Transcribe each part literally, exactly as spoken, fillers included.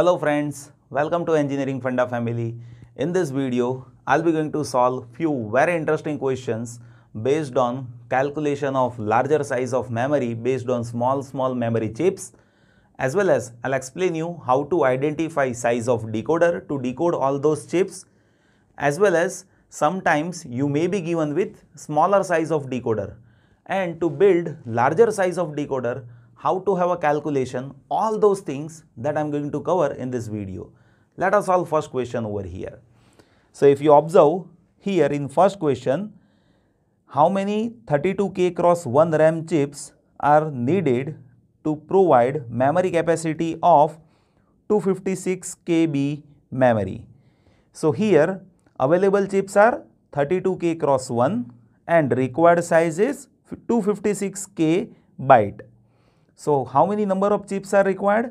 Hello friends, welcome to Engineering Funda family. In this video, I'll be going to solve few very interesting questions based on calculation of larger size of memory based on small small memory chips, as well as I'll explain you how to identify size of decoder to decode all those chips, as well as sometimes you may be given with smaller size of decoder, and to build larger size of decoder, how to have a calculation, all those things that I am going to cover in this video. Let us solve first question over here. So if you observe here in first question, how many thirty-two K cross one RAM chips are needed to provide memory capacity of two hundred fifty-six K B memory? So here available chips are thirty-two K cross one and required size is two hundred fifty-six K byte. So how many number of chips are required?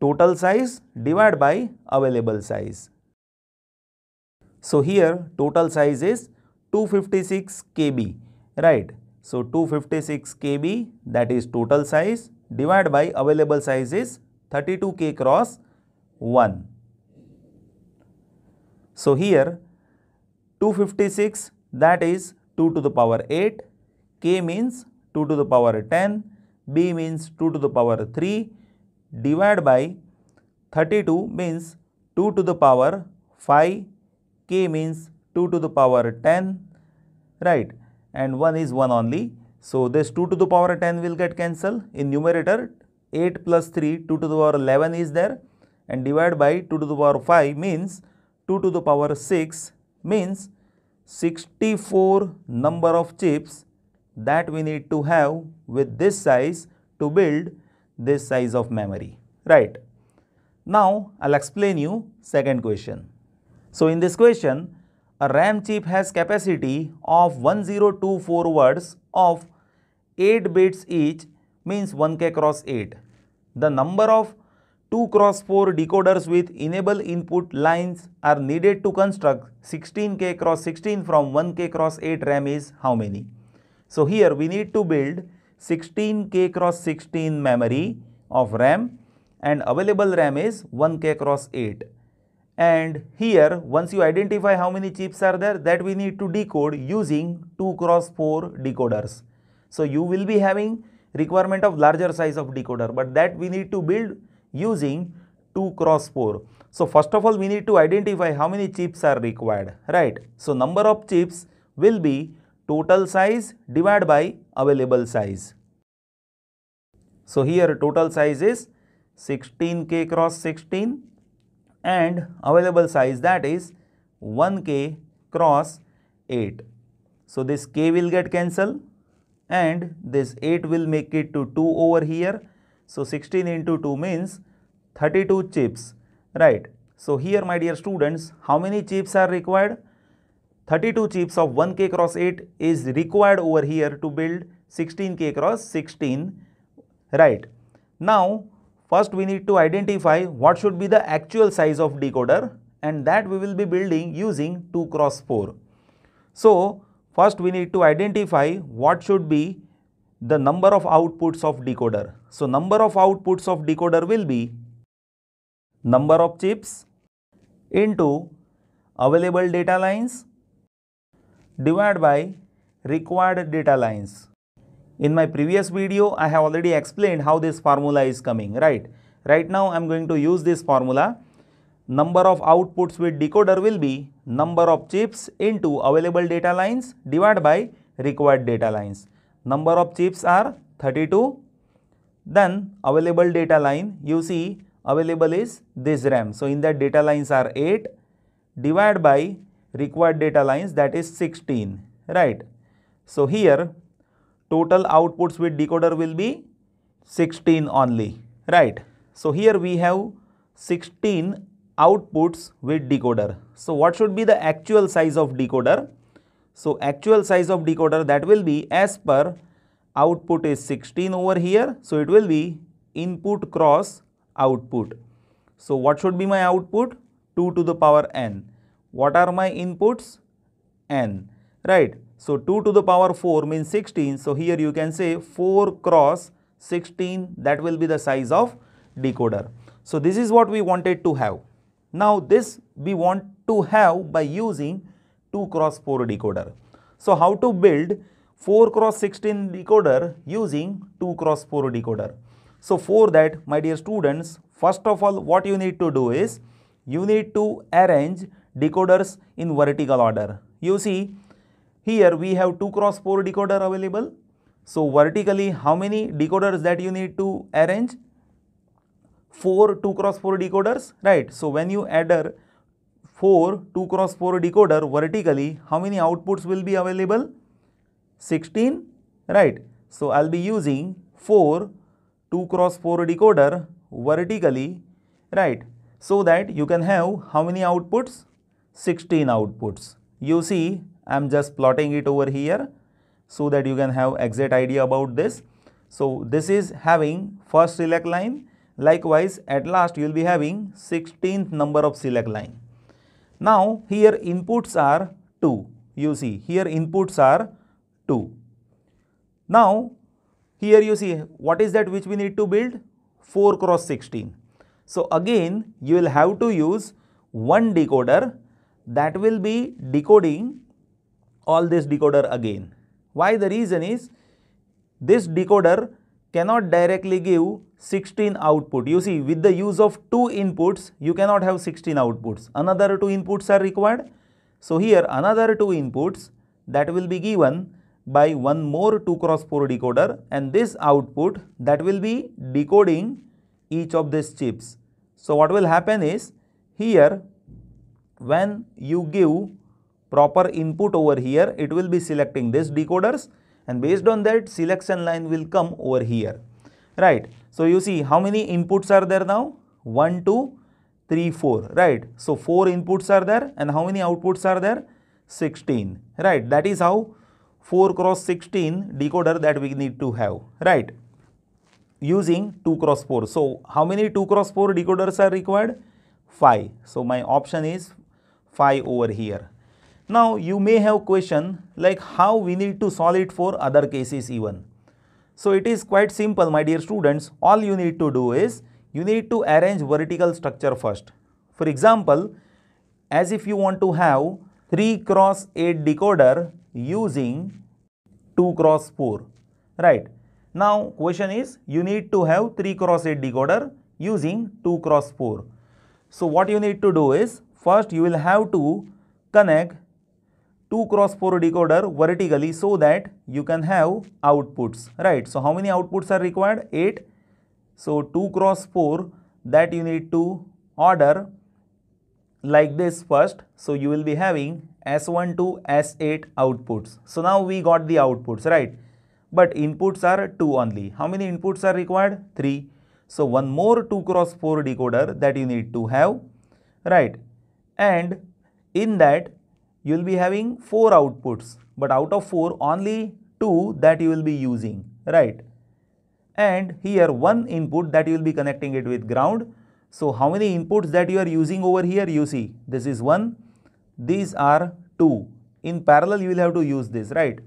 Total size divided by available size. So here total size is two hundred fifty-six K B, right? So two hundred fifty-six K B, that is total size, divided by available size is thirty-two K cross one. So here two hundred fifty-six, that is two to the power eight, K means two to the power ten, B means two to the power three, divided by thirty-two means two to the power five, K means two to the power ten, right, and one is one only. So this two to the power ten will get cancelled. In numerator eight plus three, two to the power eleven is there, and divided by two to the power five means two to the power six, means sixty-four number of chips that we need to have with this size to build this size of memory, right? Now I'll explain you second question. So in this question, a RAM chip has capacity of one thousand twenty-four words of eight bits each, means one K cross eight. The number of two cross four decoders with enable input lines are needed to construct sixteen K cross sixteen from one K cross eight RAM is how many? So here we need to build sixteen K cross sixteen memory of RAM, and available RAM is one K cross eight. And here once you identify how many chips are there, that we need to decode using two cross four decoders. So you will be having requirement of larger size of decoder, but that we need to build using two cross four. So first of all we need to identify how many chips are required, right? So number of chips will be total size divided by available size. So here total size is sixteen K cross sixteen and available size, that is one K cross eight. So this K will get cancelled and this eight will make it to two over here. So sixteen into two means thirty-two chips, right? So here my dear students, how many chips are required? thirty-two chips of one K cross eight is required over here to build sixteen K cross sixteen, right? Now first we need to identify what should be the actual size of decoder, and that we will be building using two cross four. So first we need to identify what should be the number of outputs of decoder. So number of outputs of decoder will be number of chips into available data lines divided by required data lines. In my previous video, I have already explained how this formula is coming, right? Right now, I am going to use this formula. Number of outputs with decoder will be number of chips into available data lines divided by required data lines. Number of chips are thirty-two. Then available data line, you see available is this RAM. So in that data lines are eight divided by required data lines, that is sixteen, right? So here total outputs with decoder will be sixteen only, right? So here we have sixteen outputs with decoder. So what should be the actual size of decoder? So actual size of decoder, that will be as per output is sixteen over here. So it will be input cross output. So what should be my output? two to the power N. What are my inputs? N, right? So two to the power four means sixteen. So here you can say four cross sixteen, that will be the size of decoder. So this is what we wanted to have. Now this we want to have by using two cross four decoder. So how to build four cross sixteen decoder using two cross four decoder? So for that, my dear students, first of all what you need to do is you need to arrange decoders in vertical order. You see, here we have two cross four decoder available. So vertically, how many decoders that you need to arrange? four two cross four decoders, right? So when you adder four two cross four decoder vertically, how many outputs will be available? sixteen, right? So I'll be using four two cross four decoder vertically, right? So that you can have how many outputs? sixteen outputs. You see, I'm just plotting it over here so that you can have exact idea about this. So this is having first select line. Likewise, at last you will be having sixteenth number of select line. Now here inputs are two. You see, here inputs are two. Now here you see, what is that which we need to build? four cross sixteen. So again you will have to use one decoder that will be decoding all this decoder again. Why? The reason is this decoder cannot directly give sixteen output. You see, with the use of two inputs you cannot have sixteen outputs. Another two inputs are required. So here another two inputs that will be given by one more two cross four decoder, and this output that will be decoding each of these chips. So what will happen is, here when you give proper input over here, it will be selecting these decoders, and based on that selection line will come over here, right? So you see, how many inputs are there now? one, two, three, four, right? So four inputs are there, and how many outputs are there? sixteen, right? That is how four cross sixteen decoder that we need to have, right? Using two cross four. So how many two cross four decoders are required? five. So my option is five over here. Now you may have question like how we need to solve it for other cases even. So it is quite simple, my dear students. All you need to do is you need to arrange vertical structure first. For example, as if you want to have three cross eight decoder using two cross four, right? Now question is, you need to have three cross eight decoder using two cross four. So what you need to do is, first you will have to connect two cross four decoder vertically so that you can have outputs, right? So how many outputs are required? eight. So two cross four that you need to order like this first. So you will be having S one to S eight outputs. So now we got the outputs, right? But inputs are two only. How many inputs are required? three. So one more two cross four decoder that you need to have, right? And in that you will be having four outputs, but out of four only two that you will be using, right? And here one input that you will be connecting it with ground. So how many inputs that you are using over here? You see, this is one, these are two. In parallel you will have to use this, right?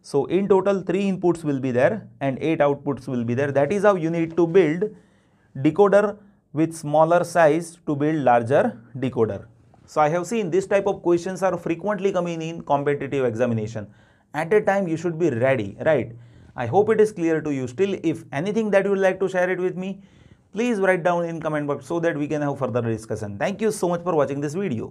So in total three inputs will be there and eight outputs will be there. That is how you need to build decoder with smaller size to build larger decoder. So I have seen this type of questions are frequently coming in competitive examination. At a time you should be ready, right? I hope it is clear to you. Still, if anything that you would like to share it with me, please write down in comment box so that we can have further discussion. Thank you so much for watching this video.